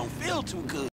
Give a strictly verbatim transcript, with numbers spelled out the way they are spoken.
don't feel too good.